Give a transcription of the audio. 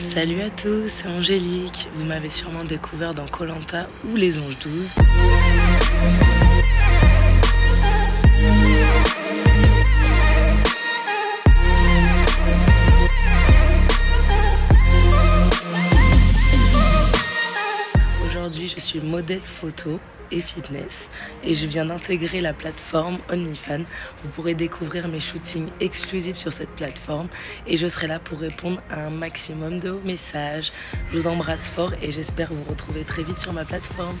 Salut à tous, c'est Angélique. Vous m'avez sûrement découvert dans Koh Lanta ou les Anges 12. Aujourd'hui, je suis modèle photo et fitness et je viens d'intégrer la plateforme OnlyFans. Vous pourrez découvrir mes shootings exclusifs sur cette plateforme et je serai là pour répondre à un maximum de vos messages. Je vous embrasse fort et j'espère vous retrouver très vite sur ma plateforme.